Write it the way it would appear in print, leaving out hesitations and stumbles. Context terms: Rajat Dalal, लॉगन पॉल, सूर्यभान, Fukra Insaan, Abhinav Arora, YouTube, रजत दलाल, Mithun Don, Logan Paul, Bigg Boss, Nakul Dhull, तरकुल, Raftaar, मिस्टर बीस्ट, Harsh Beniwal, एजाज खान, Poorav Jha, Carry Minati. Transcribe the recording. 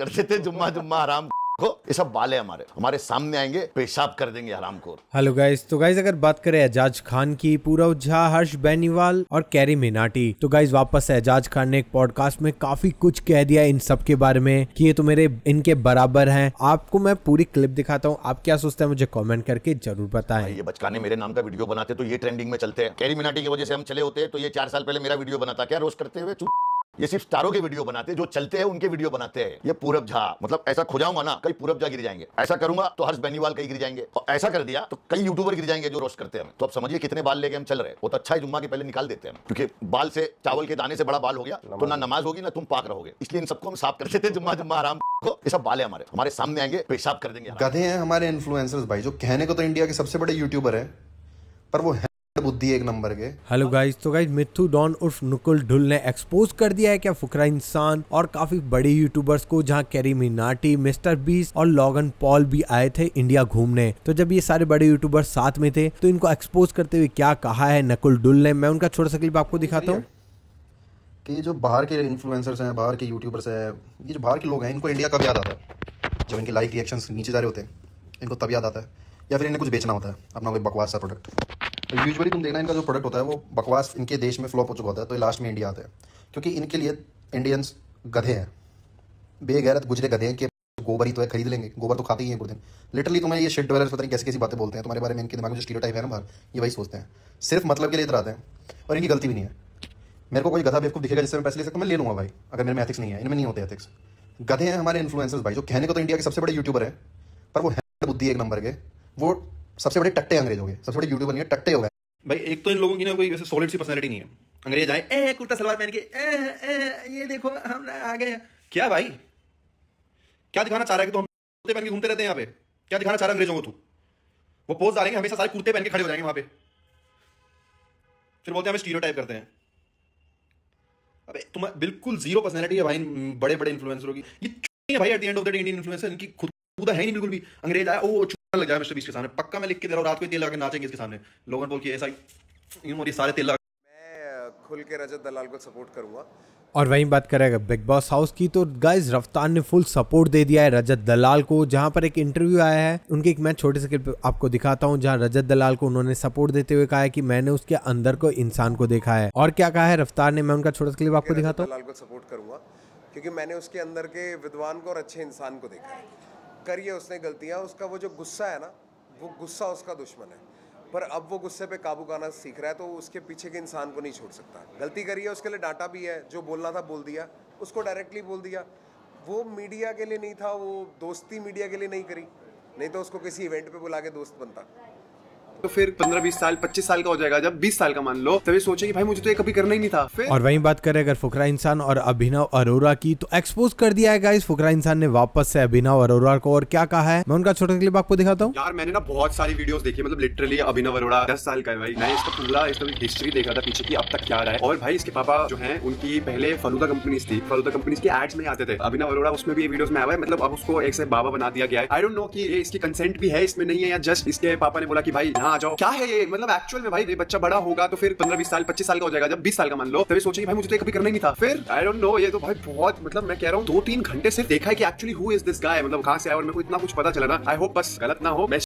करते थे जुम्मा जुम्मा आराम को, ये सब बाले हमारे सामने आएंगे, पेशाब कर देंगे हरामखोर। हेलो गाइस, तो गाइस अगर बात करें एजाज खान की, पूरव झा, हर्ष बेनीवाल और कैरी मिनाटी, तो गाइस वापस एजाज खान ने एक पॉडकास्ट में काफी कुछ कह दिया इन सब के बारे में कि ये तो मेरे इनके बराबर हैं। आपको मैं पूरी क्लिप दिखाता हूँ, आप क्या सोचते हैं मुझे कॉमेंट करके जरूर बताएं। ये बचकाने मेरे नाम का वीडियो बनाते तो ये ट्रेंडिंग में चलते हैं, कैरी मिनाटी की वजह से हम चले होते तो ये 4 साल पहले मेरा वीडियो बनाता, क्या रोस्ट करते हुए। ये सिर्फ स्टारों के वीडियो बनाते हैं, जो चलते हैं उनके वीडियो बनाते हैं। ये पूरव झा, मतलब ऐसा खोजाऊंगा ना कई पूरव झा गिर जाएंगे, ऐसा करूंगा तो हर्ष बेनीवाल कहीं गिर जाएंगे, और ऐसा कर दिया तो कई यूट्यूबर गिर जाएंगे जो रोस्ट करते हैं। तो आप समझिए कितने बाल लेके हम चल रहे हैं। वो तो अच्छा है जुम्मा के पहले निकाल देते हैं, क्योंकि बाल से चावल के दाने से बड़ा बाल हो गया तो ना नमाज होगी ना तुम पाक रहोगे। इसलिए इन सबको हम साफ करते थे जुम्मा जुम्मा आराम को, ये सब बाल है हमारे सामने आएंगे, पेशाब कर देंगे। गधे हैं हमारे इन्फ्लुएंसर्स भाई, जो कहने को तो इंडिया के सबसे बड़े यूट्यूबर है पर वो बुद्धि एक नंबर के। हेलो गाइस, तो गाइस मिथुन डॉन उर्फ नकुल ढुल ने एक्सपोज कर दिया है क्या फुकरा इंसान और काफी बड़े यूट्यूबर्स को, जहां कैरी मिनाटी, मिस्टर बीस्ट और लॉगन पॉल भी आए थे इंडिया घूमने। तो जब ये सारे बड़े यूट्यूबर्स साथ में थे तो इनको एक्सपोज करते हुए क्या कहा है नकुल ढुल ने, मैं उनका छोटा सा क्लिप आपको दिखाता हूँ। कि जो बाहर के इन्फ्लुएंसर्स हैं, बाहर के यूट्यूबर्स हैं, ये जो बाहर के लोग हैं, इनको इंडिया कब याद आता है? जब इनके लाइक रिएक्शंस नीचे जा रहे होते हैं इनको तब याद आता है, या फिर इन्हें कुछ बेचना होता है अपना कोई बकवास सा प्रोडक्ट। यूजुअली तुम देखना इनका जो प्रोडक्ट होता है वो बकवास इनके देश में फ्लॉप हो चुका होता है तो लास्ट में इंडिया आता है, क्योंकि इनके लिए इंडियंस गधे हैं, बेगैरत गुजरे गधे हैं कि गोबर ही तो है, खरीद लेंगे, गोबर तो खाते ही हैं पूरे दिन। लिटरली तुम्हें ये शिट ड्वेलर्स पता नहीं कैसी कैसी बातें बोलते हैं तुम्हारे बारे में, इनके दिमाग में जो स्टीरियोटाइप है ना बाहर, ये वही सोचते हैं, सिर्फ मतलब के लिए इधर आते हैं। और इनकी गलती भी नहीं है, मेरे को कोई गधा बेवकूफ दिखेगा जिससे मैं पैसे ले सकता हूँ, मैं ले लूँगा भाई, अगर मेरे में एथिक्स नहीं है। इनमें नहीं होते एथिक्स। गधे हैं हमारे इन्फ्लुएंसर्स भाई, जो कहने को तो इंडिया के सबसे बड़े यूट्यूबर है पर वो है बुद्धि एक नंबर के, वो सबसे बड़े टट्टे अंग्रेज हो गए, सबसे बड़े यूट्यूबर नहीं है टट्टे हो गए भाई। एक तो इन लोगों की ना कोई वैसे सॉलिड सी पर्सनालिटी नहीं है, अंग्रेज आए कुर्ता सलवार पहन के ये देखो हम आ गए, क्या भाई क्या दिखाना चाह रहा है कि तो हम कुर्ते पहन के घूमते रहते हैं यहाँ पे, क्या दिखाना चाह रहा है अंग्रेजों को तू? वो पोज डालेंगे हमेशा, सारे कुर्ते पहन के खड़े हो जाएंगे वहाँ पे, फिर बोलते हैं हमें स्टीरियोटाइप करते हैं। अबे तुम्हारा बिल्कुल जीरो पर्सनैलिटी है भाई बड़े बड़े इन्फ्लुएंसरों की। ये भाई at the end of the day Indian influencer इनकी खुद है नहीं बिल्कुल भी। अंग्रेज आया ओ लग जाए मिस्टर बीस्ट के सामने, पक्का मैं लिख के दे रहा हूँ, रात को तेल लगा के नाचेंगे इसके सामने। लोगन पॉल की ऐसा ही सारे तेल लगा, मैं खुल के रजत दलाल को सपोर्ट करूंगा। और वहीं बात करेगा बिग बॉस हाउस की, तो गाइज रफ्तार ने फुल सपोर्ट दे दिया है रजत दलाल को, जहां पर एक इंटरव्यू आया है उनके, एक मैं छोटे से क्लिप आपको दिखाता हूं, जहां रजत दलाल को उन्होंने सपोर्ट देते हुए कहा है कि मैंने उसके अंदर को इंसान को देखा है। और क्या कहा है रफ्तार ने, मैं उनका छोटा सा क्लिप आपको दिखाता हूं। दलाल को सपोर्ट करूंगा क्योंकि मैंने उसके अंदर के विद्वान को और अच्छे इंसान को देखा है। करी है उसने गलतियाँ, उसका वो जो गुस्सा है ना, वो गुस्सा उसका दुश्मन है, पर अब वो गुस्से पे काबू करना सीख रहा है तो उसके पीछे के इंसान को नहीं छोड़ सकता। गलती करी है, उसके लिए डांटा भी है, जो बोलना था बोल दिया, उसको डायरेक्टली बोल दिया। वो मीडिया के लिए नहीं था, वो दोस्ती मीडिया के लिए नहीं करी, नहीं तो उसको किसी इवेंट पे बुला के दोस्त बनता। तो फिर 15-20 साल 25 साल का हो जाएगा, जब 20 साल का मान लो तभी सोचे कि भाई मुझे तो ये कभी करना ही नहीं था। और वहीं बात करें अगर फुकरा इंसान और अभिनव अरोरा की, तो एक्सपोज कर दिया है गाइस फुकरा इंसान ने वापस से अभिनव अरोरा को। और क्या कहा है, मैं उनका छोटा क्लिप आपको दिखाता हूँ। यार मैंने ना बहुत सारी वीडियोस देखी, मतलब लिटरली अभिनव अरोरा 10 साल का है भाई, मैंने इसका पूरा हिस्ट्री देखा था पीछे की अब तक क्या रहा है। और भाई इसके पापा जो है उनकी पहले फलूदा कंपनीज थी, फलूदा कंपनीज के एड्स में आते थे अभिनव अरोरा, उसमें भी वीडियोस में आया है, मतलब अब उसको एक से बाबा बना दिया गया है। आई डोंट नो कि इसकी कंसेंट भी है इसमें नहीं है, या जस्ट इसके पापा ने बोला कि भाई आ जाओ, क्या है ये, मतलब एक्चुअल में भाई ये बच्चा बड़ा होगा तो फिर 15-20 साल 25 साल का हो जाएगा, जब 20 साल का मान लो तभी सोचेंगे भाई मुझे तो कभी करना ही नहीं था। फिर आई डोंट नो, ये तो भाई बहुत, मतलब मैं कह रहा हूँ 2-3 घंटे सिर्फ देखा है कि actually who is this guy, मतलब कहाँ से आया और मेरे को इतना कुछ पता चला ना। आई होप बस गलत ना हो, मैं